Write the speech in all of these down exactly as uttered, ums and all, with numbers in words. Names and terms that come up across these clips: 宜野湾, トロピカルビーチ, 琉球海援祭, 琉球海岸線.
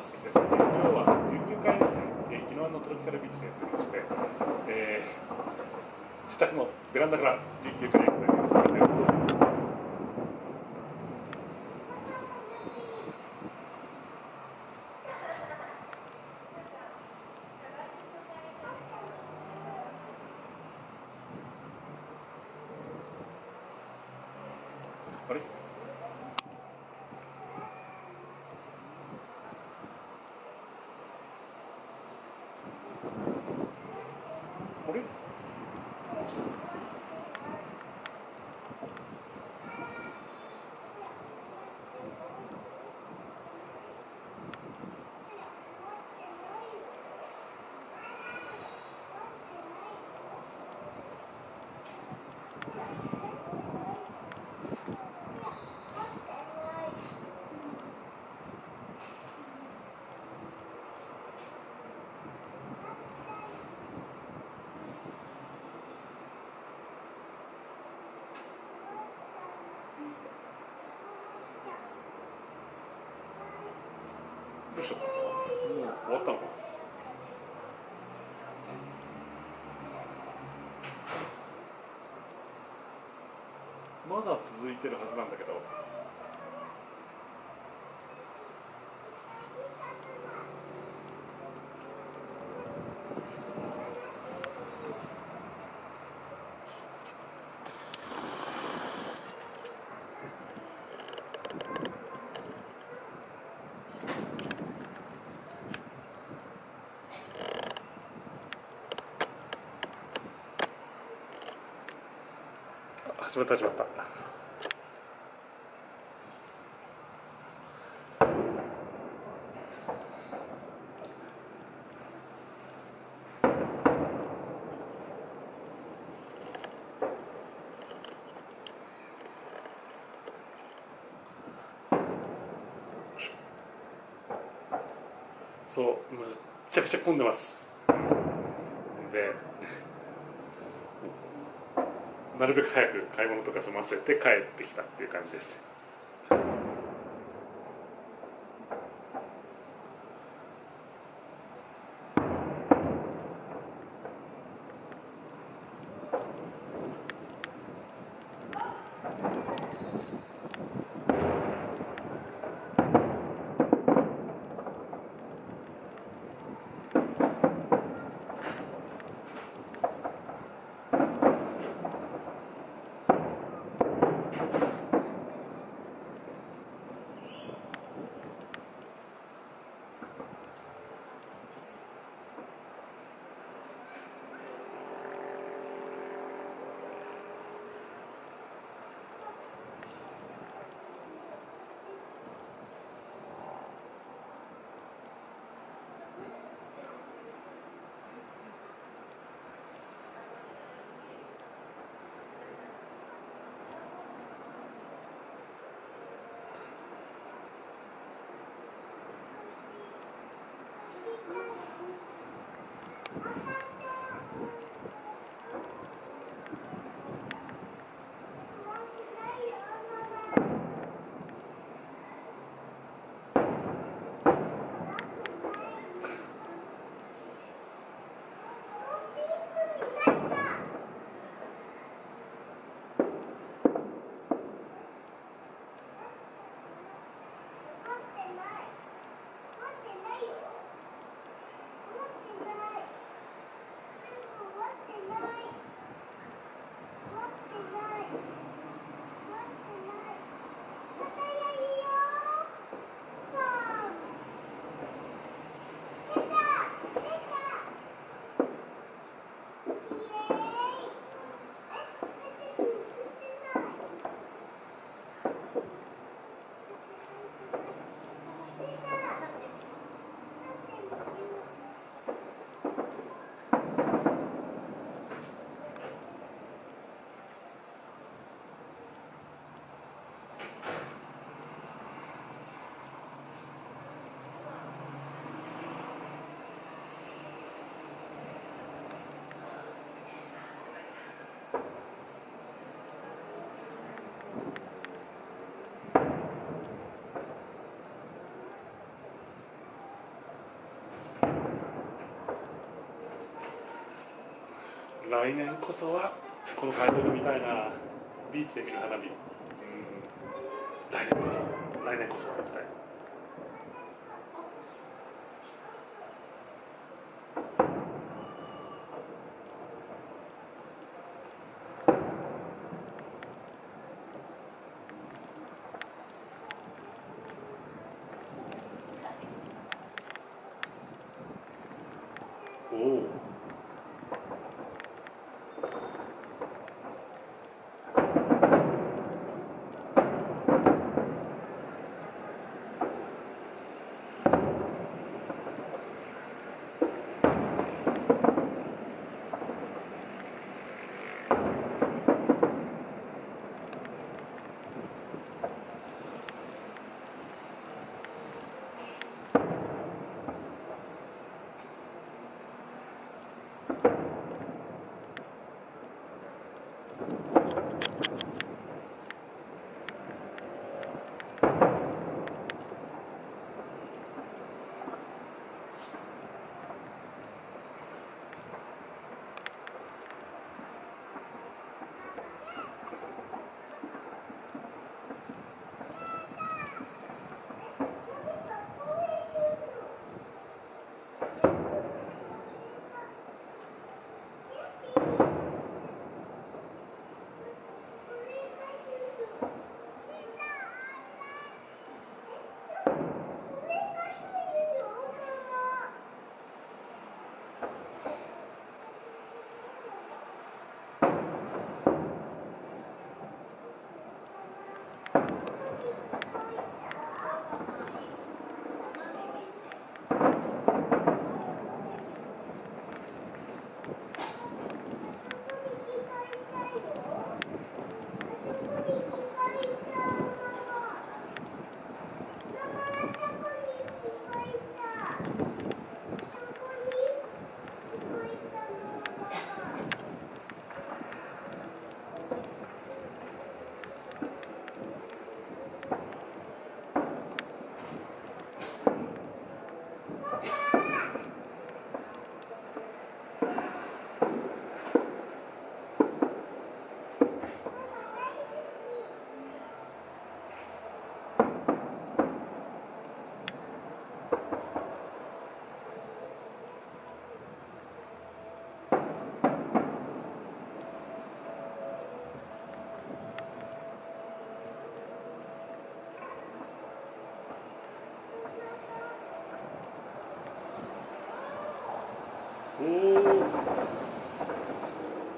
西ですね、今日は有給会員さん、えー、昨日のトロピカルビーチでやっておりまして、えー、自宅のベランダから有給会員さんに進めております。あれあれどうしちゃったの？もう終わったのかな？まだ続いてるはずなんだけど。始まった始まった。そう、むちゃくちゃ混んでます。でなるべく早く買い物とか済ませて帰ってきたっていう感じです。来年こそはこの会場で見たいな、ビーチで見る花火、うん、来年こそ、来年こそは行きたい。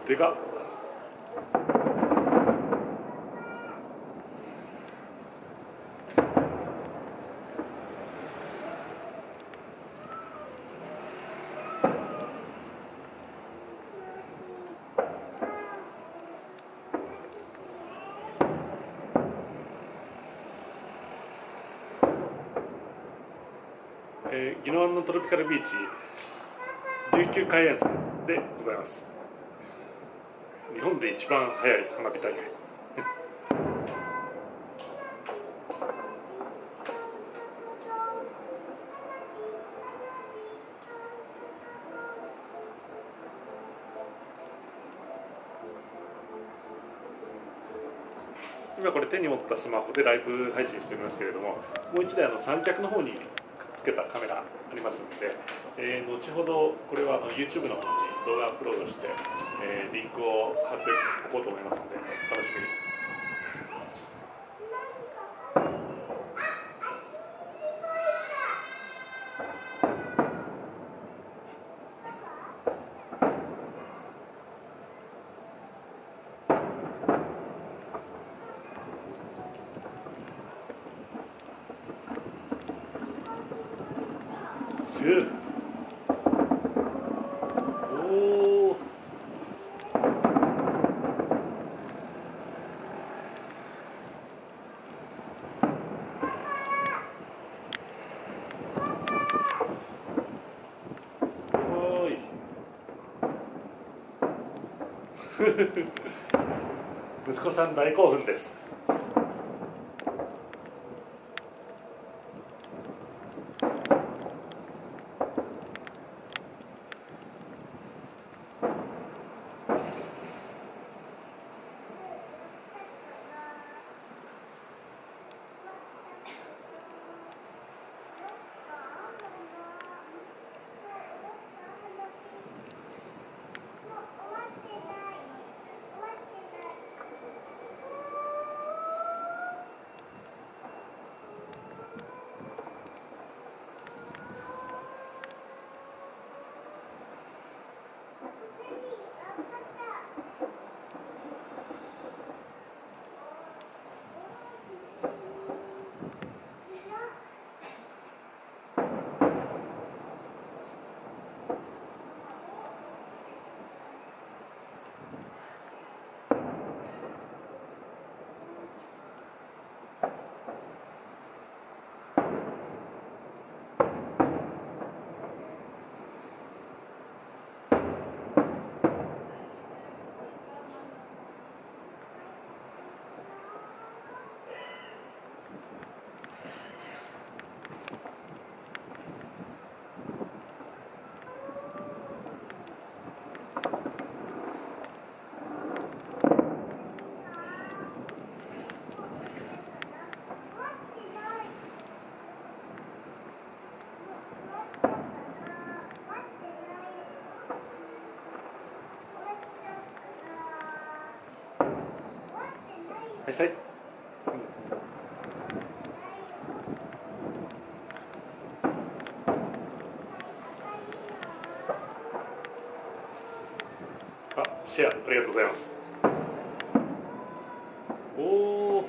でかっ。えー、宜野湾のトロピカルビーチ琉球海岸線でございます。日本で一番早い花火大会。今これ手に持ったスマホでライブ配信しておりますけれども、もう一台あの三脚の方にくっつけたカメラありますので、えー、後ほどこれはあの YouTube の方に動画アップロードして、えー、リンクを貼っておこうと思いますので、楽しみに。息子さん大興奮です。はいはい、あ、シェアありがとうございます。おお、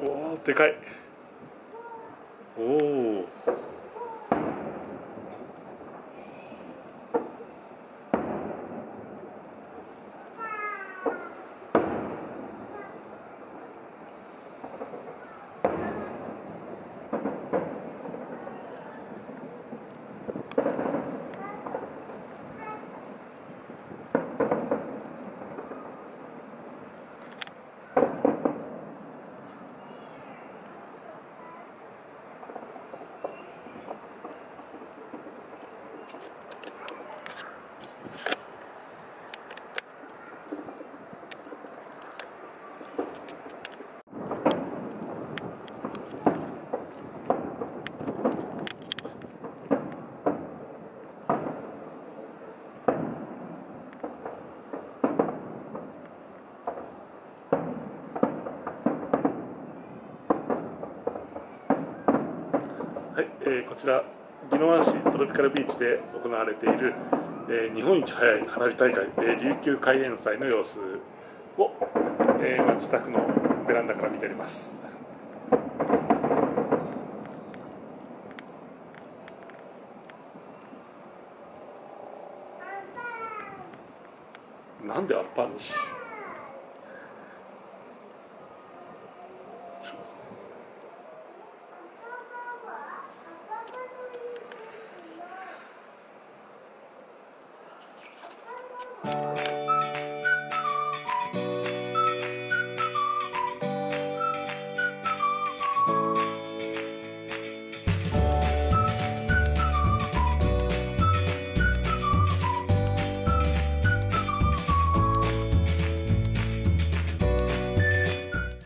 おー、でかい。おお。はい、えー、こちら宜野湾市トロピカルビーチで行われている、えー、日本一早い花火大会、えー、琉球海援祭の様子を、えー、今自宅のベランダから見ております。なんでアッパー主